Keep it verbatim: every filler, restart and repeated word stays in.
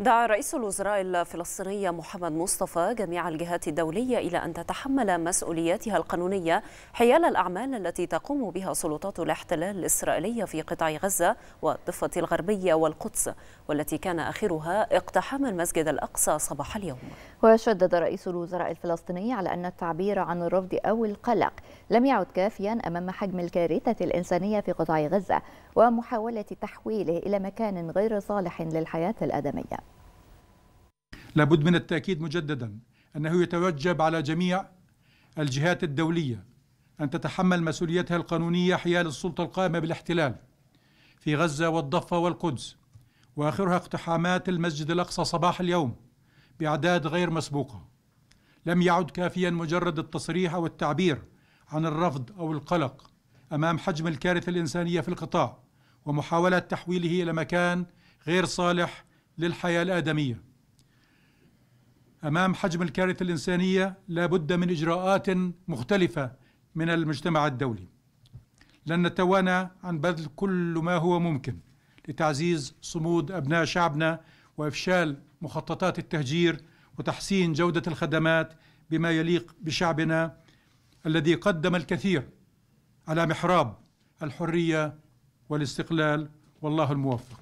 دعا رئيس الوزراء الفلسطيني محمد مصطفى جميع الجهات الدولية إلى أن تتحمل مسؤولياتها القانونية حيال الأعمال التي تقوم بها سلطات الاحتلال الإسرائيلية في قطاع غزة والضفة الغربية والقدس، والتي كان آخرها اقتحام المسجد الأقصى صباح اليوم. وشدد رئيس الوزراء الفلسطيني على أن التعبير عن الرفض أو القلق لم يعد كافيا أمام حجم الكارثة الإنسانية في قطاع غزة ومحاولة تحويله إلى مكان غير صالح للحياة الآدمية. لابد من التأكيد مجددا أنه يتوجب على جميع الجهات الدولية أن تتحمل مسؤوليتها القانونية حيال السلطة القائمة بالاحتلال في غزة والضفة والقدس، وآخرها اقتحامات المسجد الأقصى صباح اليوم بأعداد غير مسبوقة. لم يعد كافيا مجرد التصريح أو التعبير عن الرفض أو القلق أمام حجم الكارثة الإنسانية في القطاع ومحاولة تحويله إلى مكان غير صالح للحياة الآدمية. أمام حجم الكارثة الإنسانية لا بد من إجراءات مختلفة من المجتمع الدولي. لن نتوانى عن بذل كل ما هو ممكن لتعزيز صمود أبناء شعبنا وإفشال مخططات التهجير وتحسين جودة الخدمات بما يليق بشعبنا الذي قدم الكثير على محراب الحرية والاستقلال، والله الموفق.